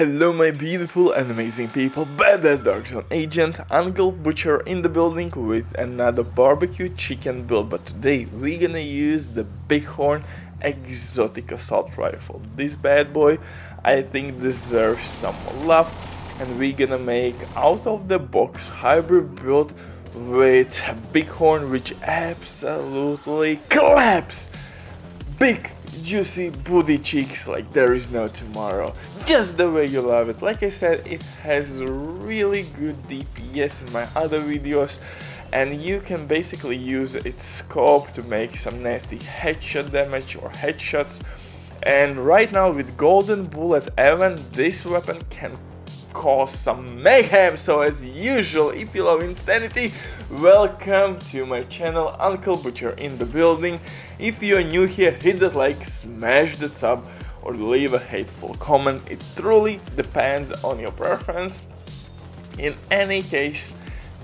Hello my beautiful and amazing people, badass Dark Zone agent, Uncle Butcher in the building with another barbecue chicken build, but today we're gonna use the Bighorn exotic assault rifle. This bad boy I think deserves some love, and we're gonna make out of the box hybrid build with Bighorn, which absolutely claps. Big juicy booty cheeks like there is no tomorrow, just the way you love it. Like I said, it has really good DPS in my other videos, and you can basically use its scope to make some nasty headshot damage or headshots. And right now with Golden Bullet event, this weapon can cause some mayhem. So as usual, if you love insanity, welcome to my channel, Uncle Butcher in the building. If you're new here, hit that like, smash that sub, or leave a hateful comment. It truly depends on your preference. In any case,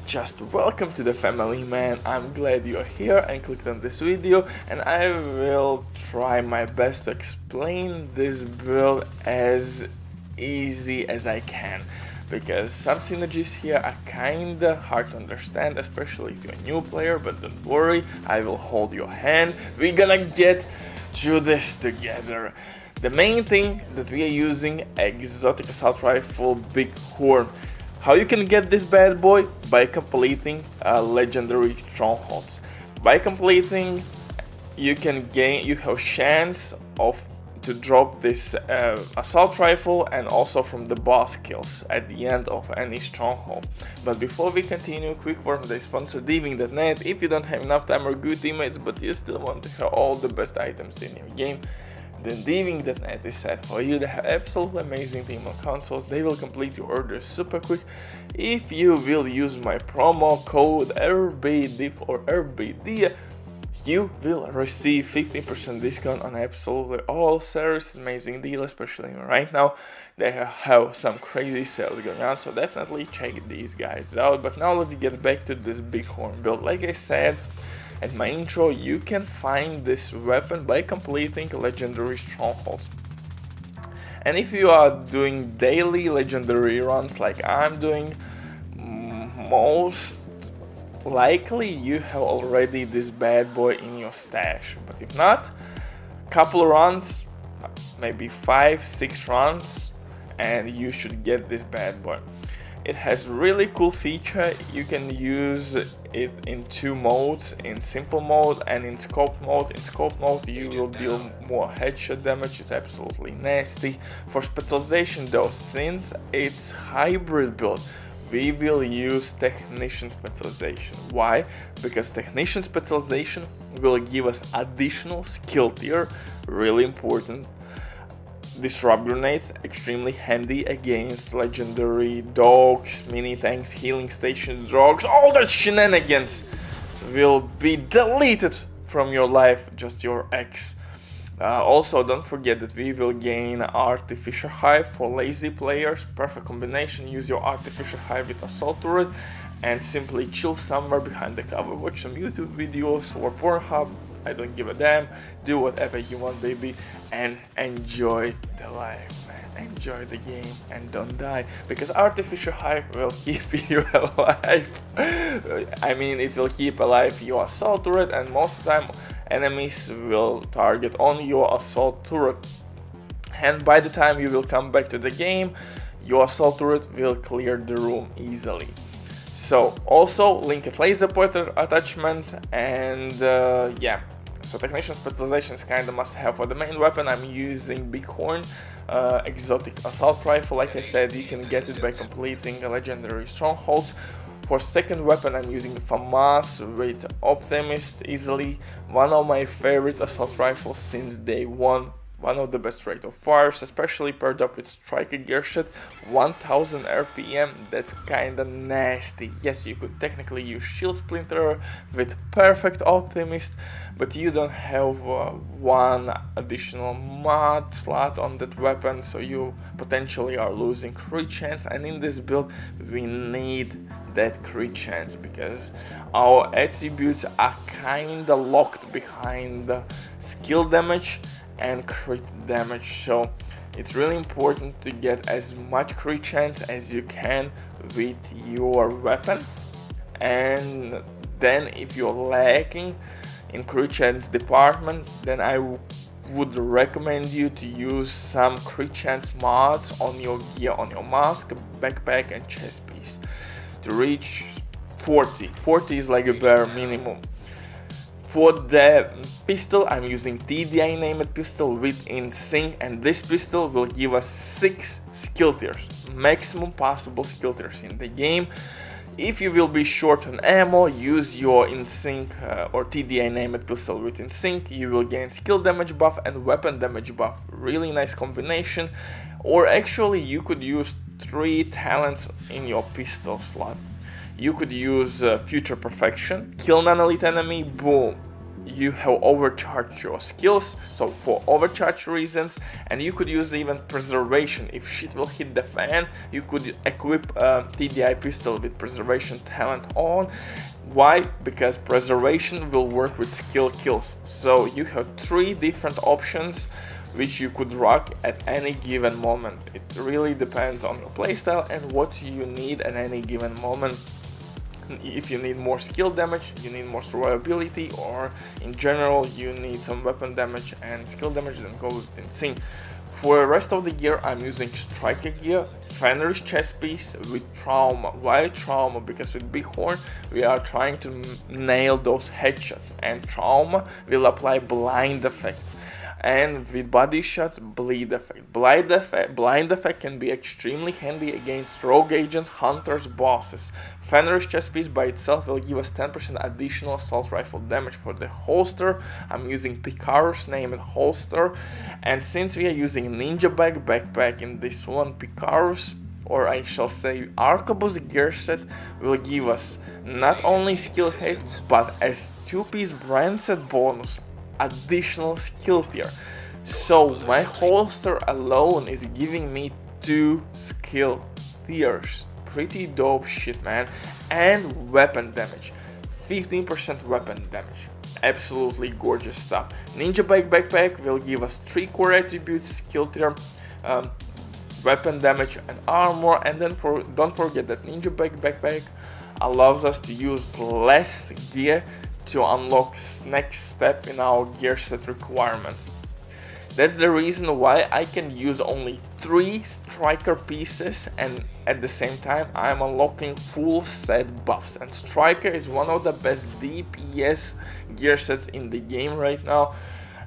just welcome to the family, man. I'm glad you're here and clicked on this video, and I will try my best to explain this build as easy as I can, because some synergies here are kinda hard to understand, especially if you're a new player, but don't worry, I will hold your hand. We're gonna get through this together. The main thing that we are using, exotic assault rifle Bighorn. How you can get this bad boy? By completing legendary strongholds. By completing, you can gain, you have chance of to drop this assault rifle, and also from the boss kills at the end of any stronghold. But before we continue, quick word from the sponsor dving.net. if you don't have enough time or good teammates but you still want to have all the best items in your game, then dving.net is set for you. They have absolutely amazing team on consoles. They will complete your order super quick if you will use my promo code RBDIP or RBDIA. You will receive 15% discount on absolutely all services. Amazing deal, especially right now. They have some crazy sales going on, so definitely check these guys out. But now let's get back to this Bighorn build. Like I said at my intro, you can find this weapon by completing legendary strongholds. And if you are doing daily legendary runs like I'm doing, most likely you have already this bad boy in your stash. But if not, couple runs, maybe 5-6 runs, and you should get this bad boy. It has really cool feature. You can use it in two modes, in simple mode and in scope mode. In scope mode you will deal more headshot damage. It's absolutely nasty. For specialization though, since it's hybrid build, we will use technician specialization. Why? Because technician specialization will give us additional skill tier, really important. Disrupt grenades, extremely handy against legendary dogs, mini tanks, healing stations, drugs, all that shenanigans will be deleted from your life, just your X. Also, don't forget that we will gain Artificial Hive for lazy players. Perfect combination. Use your Artificial Hive with Assault Turret and simply chill somewhere behind the cover. Watch some YouTube videos or Pornhub. I don't give a damn. Do whatever you want, baby, and enjoy the life, man. Enjoy the game and don't die, because Artificial Hive will keep you alive. I mean, it will keep alive your Assault Turret, and most of the time enemies will target on your assault turret, and by the time you will come back to the game, your assault turret will clear the room easily. So also linked laser pointer attachment, and yeah, so technician specialization is kind of must have for the main weapon. I'm using Bighorn exotic assault rifle. Like I said, you can get it by completing legendary strongholds. For second weapon, I'm using the FAMAS with Optimist, easily one of my favorite assault rifles since day one. One of the best rate of fires, especially paired up with Striker gearshot, 1000 RPM, that's kinda nasty. Yes, you could technically use Shield Splinter with perfect Optimist, but you don't have one additional mod slot on that weapon, so you potentially are losing crit chance, and in this build we need that crit chance, because our attributes are kinda locked behind skill damage and crit damage, so it's really important to get as much crit chance as you can with your weapon. And then if you're lacking in crit chance department, then I would recommend you to use some crit chance mods on your gear, on your mask, backpack and chest piece to reach 40. 40 is like a bare minimum. For the pistol, I'm using TDI named pistol with InSync, and this pistol will give us 6 skill tiers, maximum possible skill tiers in the game. If you will be short on ammo, use your InSync or TDI named pistol with InSync. You will gain skill damage buff and weapon damage buff. Really nice combination. Or actually, you could use 3 talents in your pistol slot. You could use Future Perfection, kill non-elite enemy, boom, you have overcharged your skills, so for overcharge reasons. And you could use even Preservation. If shit will hit the fan, you could equip a TDI pistol with Preservation talent on. Why? Because Preservation will work with skill kills, so you have 3 different options which you could rock at any given moment. It really depends on your playstyle and what you need at any given moment. If you need more skill damage, you need more survivability, or in general you need some weapon damage and skill damage, then go with InSync. For the rest of the gear, I'm using Striker gear, Fenerys chest piece with Trauma. Why Trauma? Because with Bighorn we are trying to nail those headshots, and Trauma will apply blind effect, and with body shots, bleed effect. Blind effect can be extremely handy against rogue agents, hunters, bosses. Fenerys chest piece by itself will give us 10% additional assault rifle damage. For the holster, I'm using Picaro's named holster, and since we are using Ninja Bike backpack in this one, Picaro's, or I shall say Arquebus gear set, will give us not only skill haste but as 2-piece brand set bonus additional skill tier. So my holster alone is giving me 2 skill tiers. Pretty dope shit, man. And weapon damage, 15% weapon damage, absolutely gorgeous stuff. Ninja Bike backpack will give us 3 core attributes, skill tier, weapon damage and armor. And then don't forget that Ninja Bike backpack allows us to use less gear to unlock next step in our gear set requirements. That's the reason why I can use only 3 Striker pieces, and at the same time I'm unlocking full set buffs. And Striker is one of the best DPS gear sets in the game right now,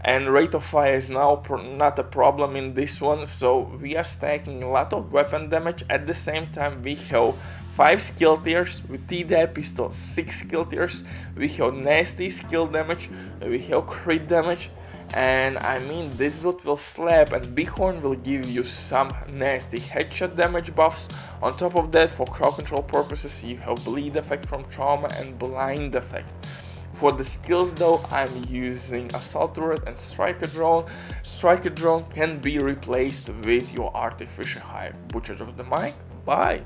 and rate of fire is now not a problem in this one, so we are stacking a lot of weapon damage. At the same time we have 5 skill tiers with TDI pistol, 6 skill tiers, we have nasty skill damage, we have crit damage, and I mean this build will slap. And Bighorn will give you some nasty headshot damage buffs. On top of that, for crowd control purposes, you have bleed effect from Trauma and blind effect. For the skills though, I'm using Assault Turret and Striker Drone. Striker Drone can be replaced with your Artificial Hive. Butchers of the mic, bye!